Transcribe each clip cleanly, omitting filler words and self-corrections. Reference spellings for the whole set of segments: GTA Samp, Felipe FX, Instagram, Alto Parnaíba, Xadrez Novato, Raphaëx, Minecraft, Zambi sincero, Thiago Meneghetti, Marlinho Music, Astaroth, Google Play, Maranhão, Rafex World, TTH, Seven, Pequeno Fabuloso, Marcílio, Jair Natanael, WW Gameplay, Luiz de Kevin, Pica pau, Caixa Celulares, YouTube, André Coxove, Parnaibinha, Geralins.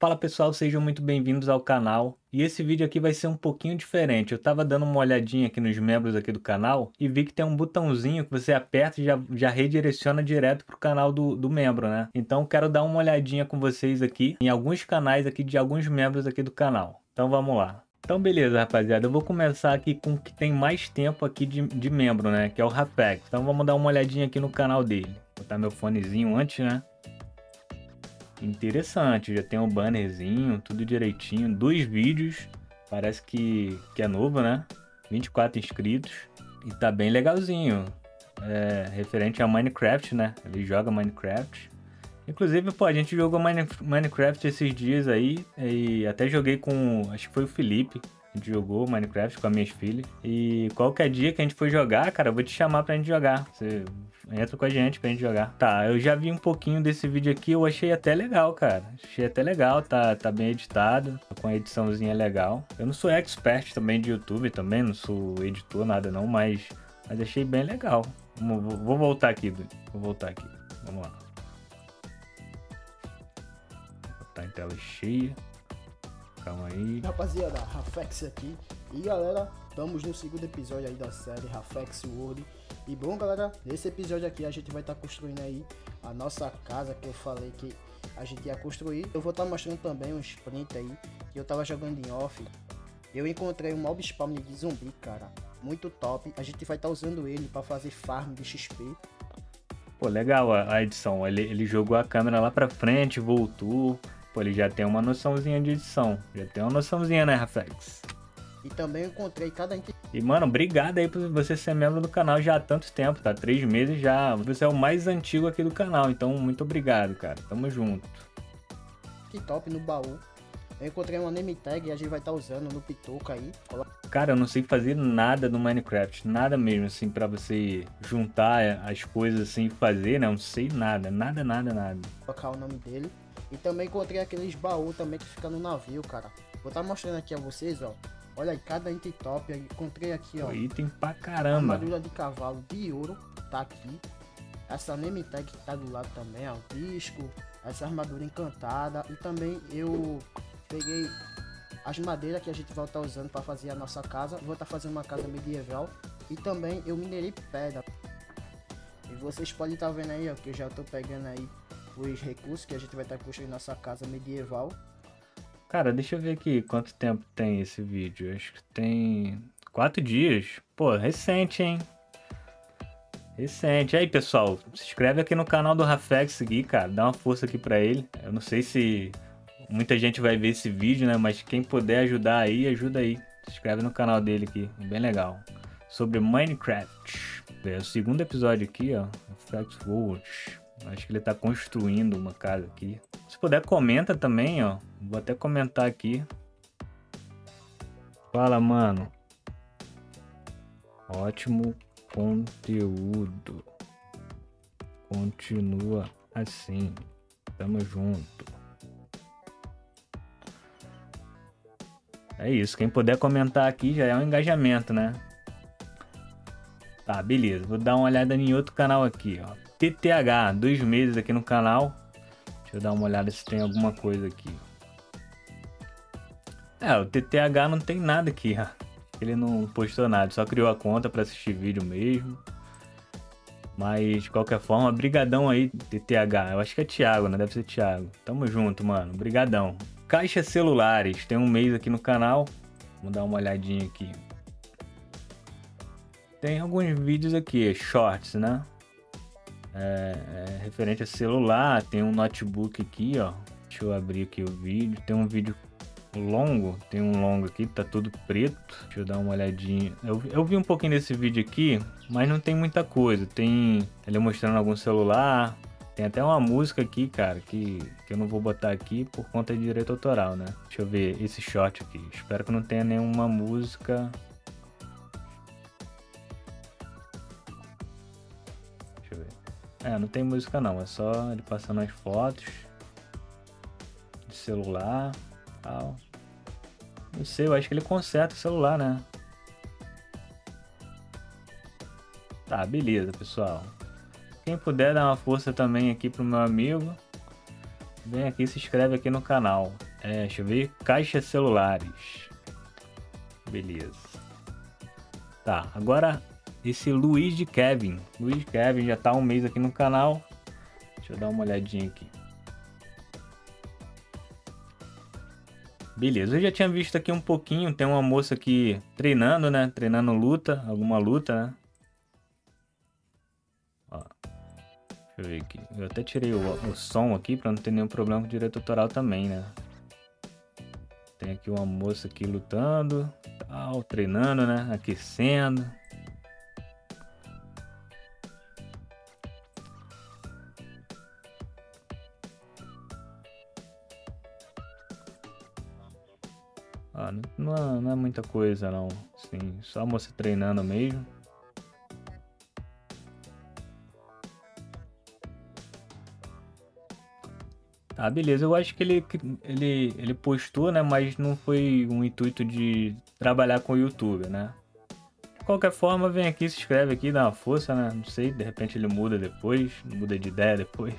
Fala pessoal, sejam muito bem-vindos ao canal. E esse vídeo aqui vai ser um pouquinho diferente. Eu tava dando uma olhadinha aqui nos membros aqui do canal e vi que tem um botãozinho que você aperta e já redireciona direto pro canal do membro, né? Então quero dar uma olhadinha com vocês aqui em alguns canais aqui de alguns membros aqui do canal. Então vamos lá. Então beleza, rapaziada, eu vou começar aqui com o que tem mais tempo aqui de membro, né? Que é o Raphax. Então vamos dar uma olhadinha aqui no canal dele. Vou botar meu fonezinho antes, né? Interessante, já tem um bannerzinho, tudo direitinho, 2 vídeos, parece que é novo, né? 24 inscritos e tá bem legalzinho, referente a Minecraft, né? Ele joga Minecraft, inclusive, pô, a gente jogou Minecraft esses dias aí e até joguei com, acho que foi o Felipe, a gente jogou Minecraft com as minhas filhas e qualquer dia que a gente for jogar, cara, eu vou te chamar pra gente jogar, você... Entra com a gente pra gente jogar. Tá, eu já vi um pouquinho desse vídeo aqui, eu achei até legal, cara. Achei até legal, tá bem editado, com a ediçãozinha legal. Eu não sou expert também de YouTube, também não sou editor, nada não, mas achei bem legal. Vou voltar aqui, vamos lá. Vou botar em tela cheia. Calma aí. Rapaziada, Raphaëx aqui. E galera, estamos no segundo episódio aí da série Rafex World. E bom galera, nesse episódio aqui a gente vai estar construindo aí a nossa casa que eu falei que a gente ia construir. Eu vou estar mostrando também uns prints aí que eu tava jogando em off. Eu encontrei um mob spawn de zumbi, cara, muito top. A gente vai estar usando ele para fazer farm de XP. Pô, legal a edição, ele jogou a câmera lá pra frente, voltou. Pô, ele já tem uma noçãozinha de edição, já tem uma noçãozinha, né, Raphaëx? E também encontrei cada... E, mano, obrigado aí por você ser membro do canal já há tanto tempo, tá? 3 meses já. Você é o mais antigo aqui do canal, então muito obrigado, cara. Tamo junto. Que top no baú. Eu encontrei uma name tag e a gente vai estar usando no Pitoco aí. Cara, eu não sei fazer nada no Minecraft. Nada mesmo, assim, pra você juntar as coisas assim e fazer, né? Eu não sei nada, nada. Vou colocar o nome dele. E também encontrei aqueles baús também que fica no navio, cara. Vou estar mostrando aqui a vocês, ó. Olha aí, cada item top, eu encontrei aqui, ó. Item pra caramba. Armadura de cavalo de ouro, tá aqui. Essa name tag que tá do lado também, ó. Disco, essa armadura encantada. E também eu peguei as madeiras que a gente vai estar usando pra fazer a nossa casa. Vou estar fazendo uma casa medieval. E também eu minerei pedra. E vocês podem estar vendo aí, ó, que eu já tô pegando aí os recursos que a gente vai estar construindo nossa casa medieval. Cara, deixa eu ver aqui quanto tempo tem esse vídeo. Acho que tem 4 dias. Pô, recente, hein? Recente. Aí, pessoal, se inscreve aqui no canal do Raphaëx aqui, cara. Dá uma força aqui pra ele. Eu não sei se muita gente vai ver esse vídeo, né? Mas quem puder ajudar aí, ajuda aí. Se inscreve no canal dele aqui. Bem legal. Sobre Minecraft. É o segundo episódio aqui, ó. Rafex World. Acho que ele tá construindo uma casa aqui. Se puder, comenta também, ó. Vou até comentar aqui. Fala, mano. Ótimo conteúdo. Continua assim. Tamo junto. É isso. Quem puder comentar aqui já é um engajamento, né? Tá, beleza. Vou dar uma olhada em outro canal aqui, ó. TTH, 2 meses aqui no canal. Deixa eu dar uma olhada se tem alguma coisa aqui. É, o TTH não tem nada aqui, ó. Ele não postou nada, só criou a conta pra assistir vídeo mesmo. Mas, de qualquer forma, brigadão aí, TTH. Eu acho que é Thiago, né? Deve ser Thiago. Tamo junto, mano. Brigadão. Caixa Celulares, tem 1 mês aqui no canal. Vamos dar uma olhadinha aqui. Tem alguns vídeos aqui, shorts, né? Referente a celular, tem um notebook aqui, ó. Deixa eu abrir aqui o vídeo. Tem um vídeo longo, tem um longo aqui, tá todo preto. Deixa eu dar uma olhadinha. Eu vi um pouquinho desse vídeo aqui, mas não tem muita coisa. Tem ele mostrando algum celular. Tem até uma música aqui, cara, que eu não vou botar aqui por conta de direito autoral, né? Deixa eu ver esse short aqui. Espero que não tenha nenhuma música. É, não tem música não, é só ele passando as fotos de celular e tal. Não sei, eu acho que ele conserta o celular, né? Tá, beleza, pessoal. Quem puder dar uma força também aqui pro meu amigo, vem aqui e se inscreve aqui no canal. É, deixa eu ver. Caixa Celulares. Beleza. Tá, agora esse Luiz de Kevin. Luiz de Kevin já tá há um mês aqui no canal. Deixa eu dar uma olhadinha aqui. Beleza, eu já tinha visto aqui um pouquinho. Tem uma moça aqui treinando, né? Treinando luta, alguma luta, né? Ó, deixa eu ver aqui. Eu até tirei o som aqui pra não ter nenhum problema com o direito autoral também, né? Tem aqui uma moça aqui lutando, tal, treinando, né? Aquecendo. Ah, não é muita coisa não, sim, só a moça treinando mesmo. Tá, beleza, eu acho que ele postou, né, mas não foi um intuito de trabalhar com o YouTube, né. De qualquer forma, vem aqui, se inscreve aqui, dá uma força, né, não sei, de repente ele muda depois, muda de ideia depois.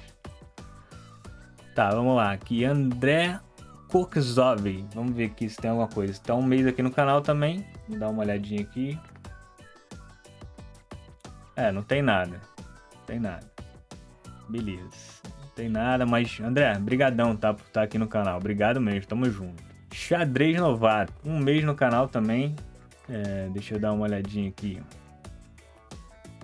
Tá, vamos lá, aqui André... Coxove, vamos ver aqui se tem alguma coisa. Está um mês aqui no canal também. Vou dar uma olhadinha aqui. É, não tem nada. Não tem nada. Beleza. Não tem nada, mas... André, brigadão, tá? Por estar aqui no canal. Obrigado mesmo, tamo junto. Xadrez Novato, um mês no canal também. É, deixa eu dar uma olhadinha aqui.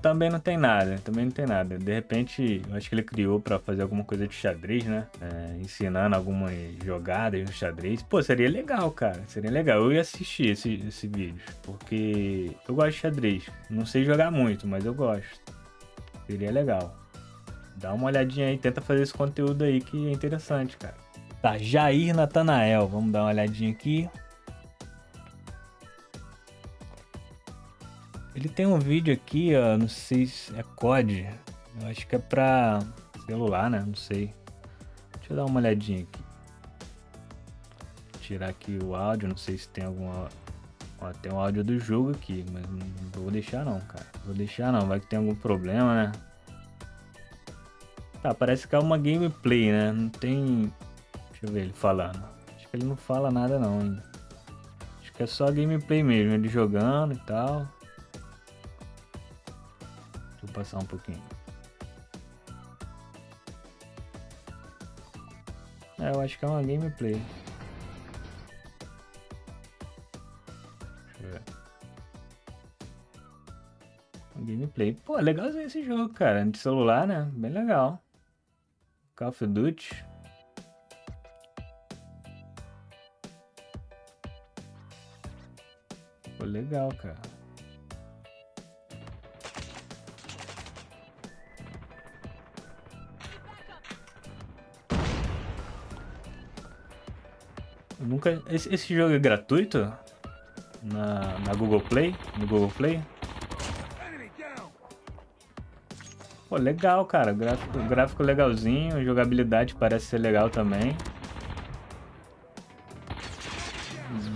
Também não tem nada, também não tem nada. De repente, eu acho que ele criou pra fazer alguma coisa de xadrez, né? É, ensinando algumas jogadas no xadrez. Pô, seria legal, cara. Seria legal. Eu ia assistir esse vídeo, porque eu gosto de xadrez. Não sei jogar muito, mas eu gosto. Seria legal. Dá uma olhadinha aí, tenta fazer esse conteúdo aí que é interessante, cara. Tá, Jair Natanael. Vamos dar uma olhadinha aqui. Ele tem um vídeo aqui, ó, não sei se é COD, eu acho que é pra celular, né, não sei. Deixa eu dar uma olhadinha aqui. Vou tirar aqui o áudio, não sei se tem alguma... Ó, tem um áudio do jogo aqui, mas não vou deixar não, cara. Vou deixar não, vai que tem algum problema, né. Tá, parece que é uma gameplay, né, não tem... Deixa eu ver ele falando. Acho que ele não fala nada não ainda. Acho que é só gameplay mesmo, ele jogando e tal. Vou passar um pouquinho. É, eu acho que é uma gameplay. Deixa eu ver. Uma gameplay. Pô, é legalzinho esse jogo, cara. De celular, né? Bem legal. Call of Duty. Pô, legal, cara. Nunca... Esse jogo é gratuito? Na Google Play? No Google Play? Pô, legal, cara. Gráfico legalzinho. Jogabilidade parece ser legal também.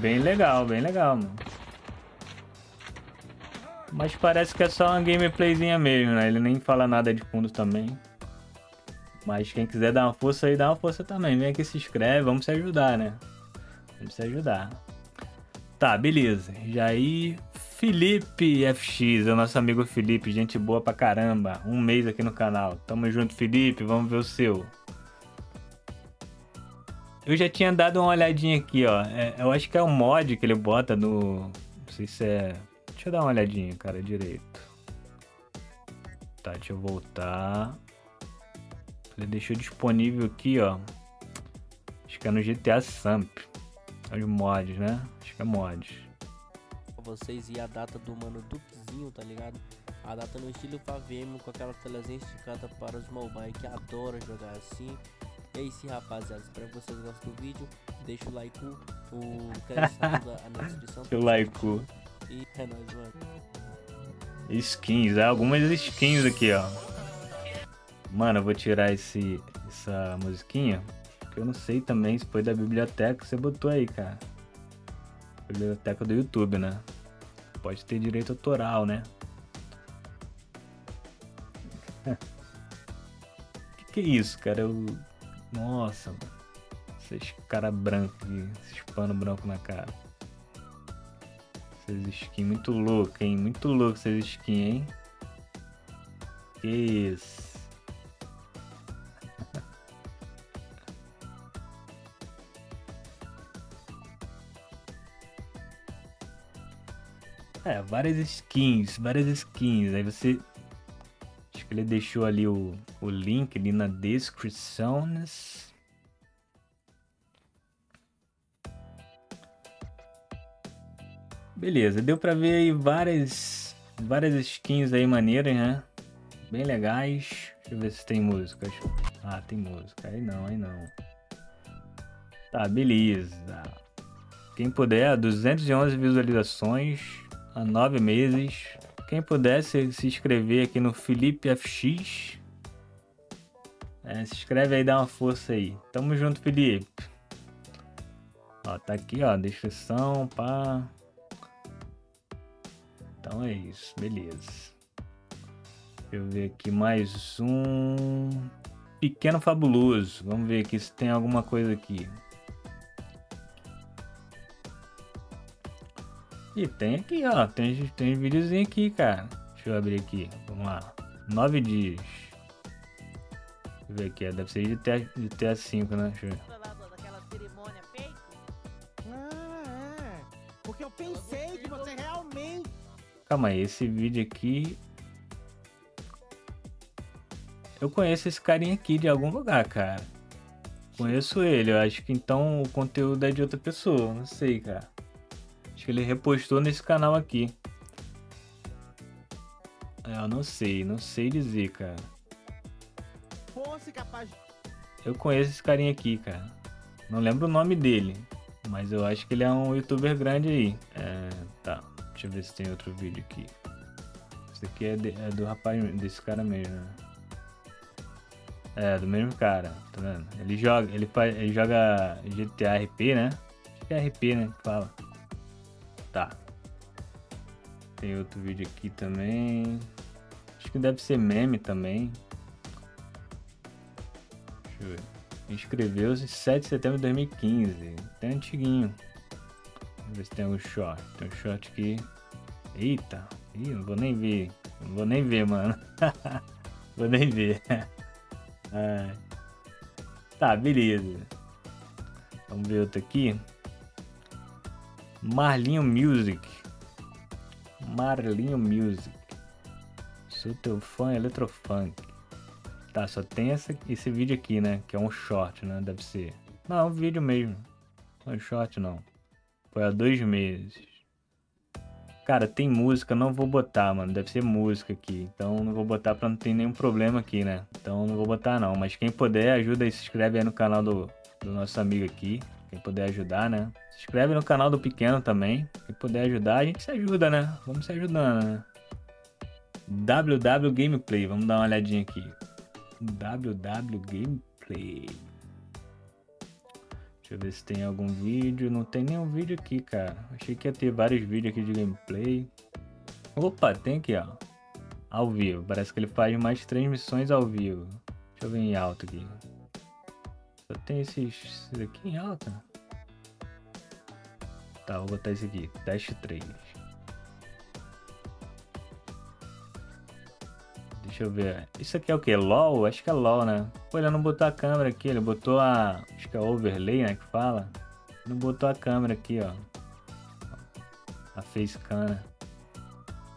Bem legal, mano. Mas parece que é só uma gameplayzinha mesmo, né? Ele nem fala nada de fundo também. Mas quem quiser dar uma força aí, dá uma força também. Vem aqui, se inscreve, vamos se ajudar, né? Vamos se ajudar. Tá, beleza. Já aí, Felipe FX, é o nosso amigo Felipe, gente boa pra caramba. Um mês aqui no canal. Tamo junto, Felipe. Vamos ver o seu. Eu já tinha dado uma olhadinha aqui, ó. É, eu acho que é um mod que ele bota no... Não sei se é... Deixa eu dar uma olhadinha, cara, direito. Tá, deixa eu voltar. Ele deixou disponível aqui, ó. Acho que é no GTA Samp. Os mods, né? Acho que é mods. Vocês e a data do mano Duquezinho, tá ligado? A data no estilo Favemo, com aquela telazinha esticada para os mobile que adoram jogar assim. E é isso, rapaziada. Espero que vocês gostem do vídeo. Deixa o like, o Deixa o like. E é nóis, mano. Skins, há algumas skins aqui, ó. Mano, eu vou tirar essa musiquinha. Eu não sei também se foi da biblioteca que você botou aí, cara. Biblioteca do YouTube, né? Pode ter direito autoral, né? Que é isso, cara? Eu... Nossa, mano. Esses caras brancos, esses panos brancos na cara. Essas skins muito loucas, hein? Muito louco essas skins, hein? Que isso? É, várias skins. Aí você... Acho que ele deixou ali o link ali na descrição. Beleza, deu pra ver aí várias skins aí maneiras, né? Bem legais. Deixa eu ver se tem música. Ah, tem música. Aí não. Tá, beleza. Quem puder, 211 visualizações há 9 meses. Quem pudesse se inscrever aqui no Felipe FX. É, se inscreve aí, dá uma força aí. Tamo junto, Felipe. Ó, tá aqui, ó, descrição, pá. Então é isso, beleza. Deixa eu ver aqui mais um... Pequeno Fabuloso. Vamos ver aqui se tem alguma coisa aqui. E tem aqui, ó. Tem videozinho aqui, cara. Deixa eu abrir aqui. Vamos lá. 9 dias. Deixa eu ver aqui. Ó. Deve ser de GTA 5, né? Deixa eu ver. Porque eu pensei que você realmente... Calma aí, esse vídeo aqui... Eu conheço esse carinha aqui de algum lugar, cara. Conheço ele. Eu acho que então o conteúdo é de outra pessoa. Não sei, cara. Acho que ele repostou nesse canal aqui. Eu não sei dizer, cara. Eu conheço esse carinha aqui, cara. Não lembro o nome dele. Mas eu acho que ele é um youtuber grande aí. É, tá. Deixa eu ver se tem outro vídeo aqui. Esse aqui é do rapaz, desse cara mesmo, né? É, do mesmo cara, tá vendo? Ele joga GTA RP, né? Acho que é RP, né? Que fala. Tá. Tem outro vídeo aqui também. Acho que deve ser meme também. Deixa eu ver. Inscreveu-se em 7 de setembro de 2015. Até antiguinho. Vamos ver se tem um short. Tem um short aqui. Eita. Ih, não vou nem ver. Não vou nem ver, mano. Vou nem ver. Ah. Tá, beleza. Vamos ver outro aqui. Marlinho Music. Sou teu fã, eletrofunk. Tá, só tem esse vídeo aqui, né? Que é um short, né? Deve ser. Não, é um vídeo mesmo. Não é um short, não. Foi há 2 meses. Cara, tem música, não vou botar, mano. Deve ser música aqui. Então não vou botar pra não ter nenhum problema aqui, né? Então não vou botar, não. Mas quem puder, ajuda e se inscreve aí no canal do nosso amigo aqui. Quem puder ajudar, né? Se inscreve no canal do Pequeno também. Quem puder ajudar, a gente se ajuda, né? Vamos se ajudando, né? WW Gameplay. Vamos dar uma olhadinha aqui. WW Gameplay. Deixa eu ver se tem algum vídeo. Não tem nenhum vídeo aqui, cara. Achei que ia ter vários vídeos aqui de gameplay. Opa, tem aqui, ó. Ao vivo. Parece que ele faz mais transmissões ao vivo. Deixa eu ver em alto aqui. Só tem esses aqui em alta. Tá, vou botar esse aqui. Dash 3. Deixa eu ver. Isso aqui é o que? LOL? Acho que é LOL, né? Pô, ele não botou a câmera aqui. Ele botou a... Acho que é overlay, né? Que fala. Não botou a câmera aqui, ó. A facecam, né?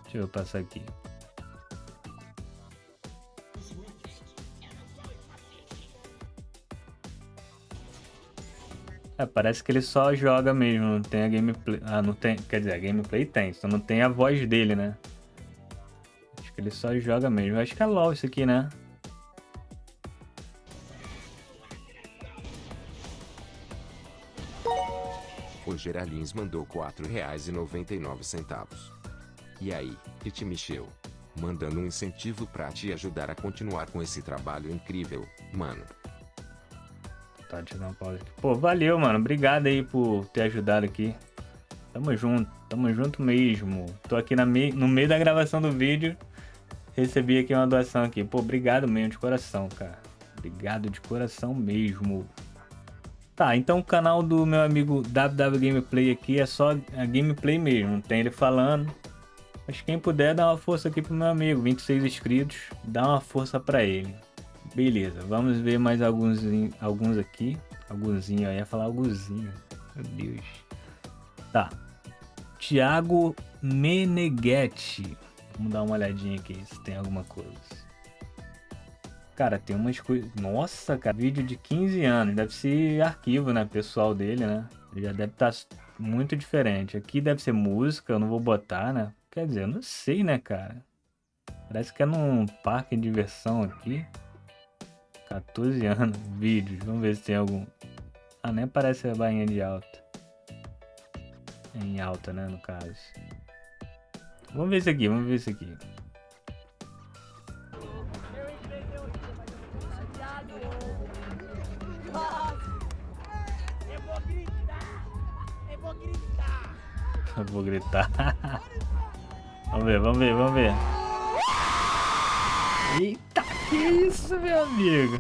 Deixa eu passar aqui. É, parece que ele só joga mesmo, não tem a gameplay. Ah, não tem. Quer dizer, a gameplay tem, só não tem a voz dele, né? Acho que ele só joga mesmo. Acho que é LOL isso aqui, né? O Geralins mandou R$4,99. E aí, It Michel? Mandando um incentivo pra te ajudar a continuar com esse trabalho incrível, mano. Tá, deixa eu dar uma pausa aqui. Pô, valeu, mano. Obrigado aí por ter ajudado aqui. Tamo junto mesmo. Tô aqui no meio da gravação do vídeo. Recebi aqui uma doação aqui. Pô, obrigado mesmo, de coração, cara. Obrigado de coração mesmo. Tá, então o canal do meu amigo WW Gameplay aqui é só a gameplay mesmo, tem ele falando. Mas quem puder dá uma força aqui pro meu amigo, 26 inscritos, dá uma força pra ele. Beleza, vamos ver mais alguns aqui. Alguzinho, eu ia falar alguzinho. Meu Deus. Tá. Thiago Meneghetti. Vamos dar uma olhadinha aqui se tem alguma coisa. Cara, tem umas coisas... Nossa, cara. Vídeo de 15 anos. Deve ser arquivo, né? Pessoal dele, né? Já deve estar muito diferente. Aqui deve ser música. Eu não vou botar, né? Quer dizer, eu não sei, né, cara? Parece que é num parque de diversão aqui. 14 anos, vídeos, vamos ver se tem algum. Ah, nem parece a bainha de alta. Em alta, né, no caso. Vamos ver isso aqui, vamos ver isso aqui. Eu vou gritar. Vamos ver, vamos ver, vamos ver. Eita, que isso, meu amigo?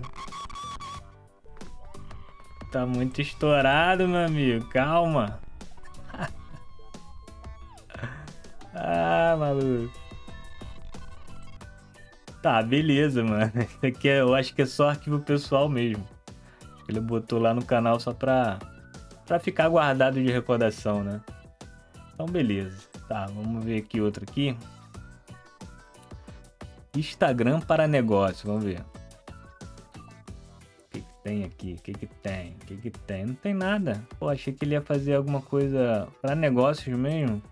Tá muito estourado, meu amigo. Calma. Ah, maluco. Tá, beleza, mano. Isso aqui é, eu acho que é só arquivo pessoal mesmo. Acho que ele botou lá no canal só pra ficar guardado de recordação, né? Então, beleza. Tá, vamos ver aqui outro aqui. Instagram para negócio, vamos ver. O que que tem aqui? O que que tem? O que que tem? Não tem nada. Pô, achei que ele ia fazer alguma coisa para negócios mesmo.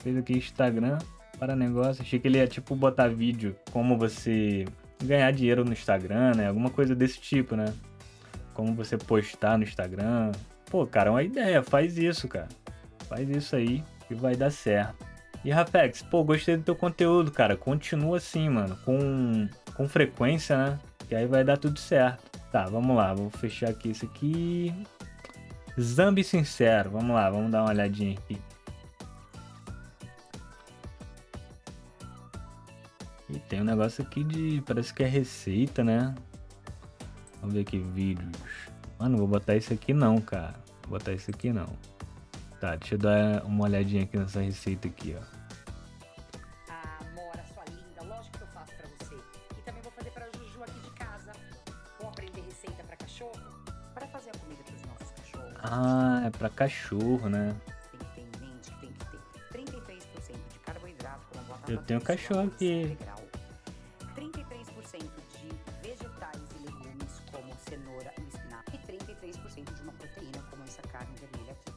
Fez aqui Instagram para negócio. Achei que ele ia tipo botar vídeo como você ganhar dinheiro no Instagram, né? Alguma coisa desse tipo, né? Como você postar no Instagram. Pô, cara, é uma ideia. Faz isso, cara. Faz isso aí que vai dar certo. E Rafex, pô, gostei do teu conteúdo, cara. Continua assim, mano, com frequência, né? Que aí vai dar tudo certo. Tá, vamos lá, vou fechar aqui isso aqui. Zambi sincero, vamos lá, vamos dar uma olhadinha aqui. E tem um negócio aqui de, parece que é receita, né? Vamos ver aqui, vídeos. Mano, vou botar isso aqui não, cara. Vou botar isso aqui não. Tá, deixa eu dar uma olhadinha aqui nessa receita aqui, ó. Ah, Mora, sua linda, lógico que eu faço pra você. E também vou fazer pra Juju aqui de casa. Vou aprender receita pra cachorro, pra fazer a comida pros nossos cachorros. Ah, é pra cachorro, né? Tem que ter em mente que tem que ter 33% de carboidrato com batata. Eu tenho um cachorro aqui. 33% de vegetais e legumes, como cenoura e espinafre. E 33% de uma proteína, como essa carne vermelha aqui.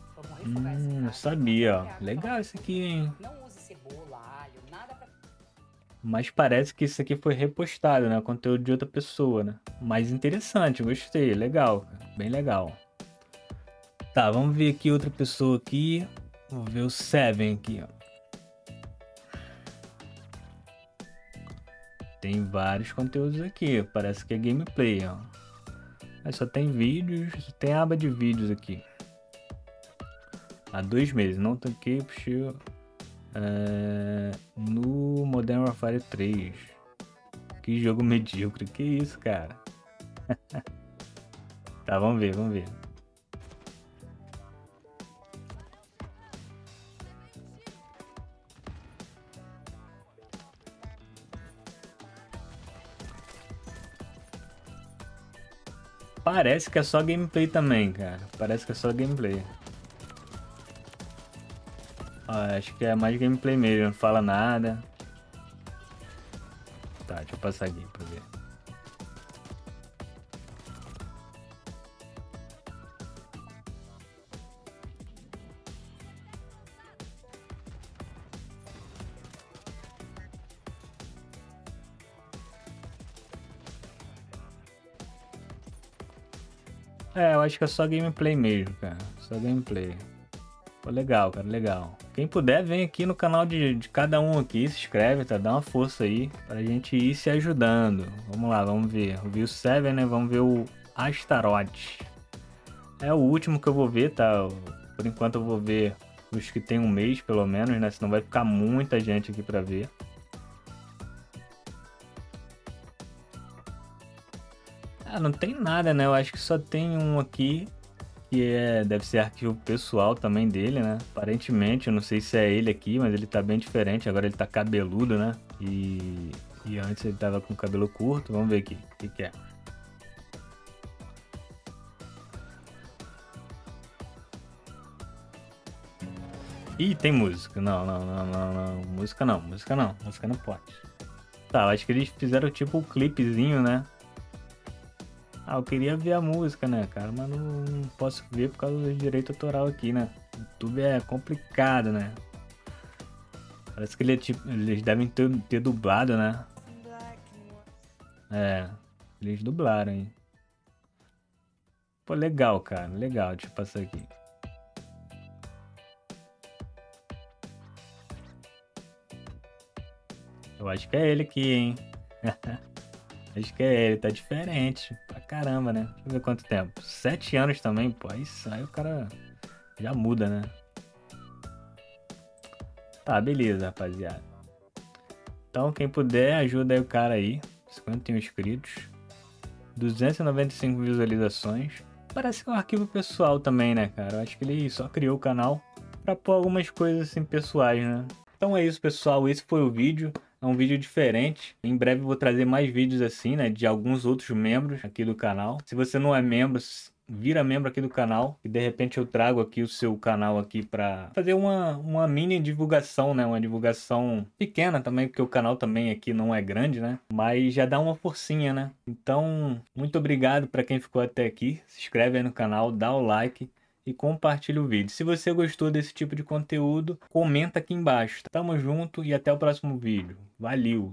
Eu sabia, ó. Legal isso aqui, hein? Mas parece que isso aqui foi repostado, né? Conteúdo de outra pessoa, né? Mas interessante, gostei. Legal, bem legal. Tá, vamos ver aqui outra pessoa aqui. Vou ver o Seven aqui, ó. Tem vários conteúdos aqui. Parece que é gameplay, ó. Mas só tem vídeos, só tem aba de vídeos aqui. Há 2 meses, não tanquei, puxei no Modern Warfare 3. Que jogo medíocre, que isso, cara. Tá, vamos ver, vamos ver. Parece que é só gameplay também, cara. Parece que é só gameplay. Acho que é mais gameplay mesmo, não fala nada. Tá, deixa eu passar aqui pra ver. É, eu acho que é só gameplay mesmo, cara. Só gameplay. Pô, legal, cara, legal. Quem puder, vem aqui no canal de cada um aqui, se inscreve, tá? Dá uma força aí pra gente ir se ajudando. Vamos lá, vamos ver. Eu vi o Seven, né? Vamos ver o Astaroth. É o último que eu vou ver, tá? Por enquanto eu vou ver os que tem 1 mês, pelo menos, né? Senão vai ficar muita gente aqui pra ver. Ah, não tem nada, né? Eu acho que só tem um aqui. que deve ser arquivo pessoal também dele, né? Aparentemente, eu não sei se é ele aqui, mas ele tá bem diferente. Agora ele tá cabeludo, né? E antes ele tava com cabelo curto. Vamos ver aqui o que, que é. Ih, tem música. Não. Música não. Música não pode. Tá, eu acho que eles fizeram tipo um clipezinho, né? Ah, eu queria ver a música, né, cara? Mas não posso ver por causa do direito autoral aqui, né? O YouTube é complicado, né? Parece que ele é tipo, eles devem ter dublado, né? É, eles dublaram, hein? Pô, legal, cara. Legal, deixa eu passar aqui. Eu acho que é ele aqui, hein? Acho que é ele, tá diferente pra caramba, né? Deixa eu ver quanto tempo. 7 anos também, pô. Aí o cara já muda, né? Tá, beleza, rapaziada. Então, quem puder, ajuda aí o cara aí. 51 inscritos. 295 visualizaçõas. Parece que é um arquivo pessoal também, né, cara? Eu acho que ele só criou o canal pra pôr algumas coisas assim pessoais, né? Então é isso, pessoal. Esse foi o vídeo. É um vídeo diferente. Em breve eu vou trazer mais vídeos assim, né? De alguns outros membros aqui do canal. Se você não é membro, vira membro aqui do canal. E de repente eu trago aqui o seu canal aqui pra fazer uma mini divulgação, né? Uma divulgação pequena também, porque o canal também aqui não é grande, né? Mas já dá uma forcinha, né? Então, muito obrigado pra quem ficou até aqui. Se inscreve aí no canal, dá o like e compartilhe o vídeo. Se você gostou desse tipo de conteúdo, comenta aqui embaixo. Tamo junto e até o próximo vídeo. Valeu!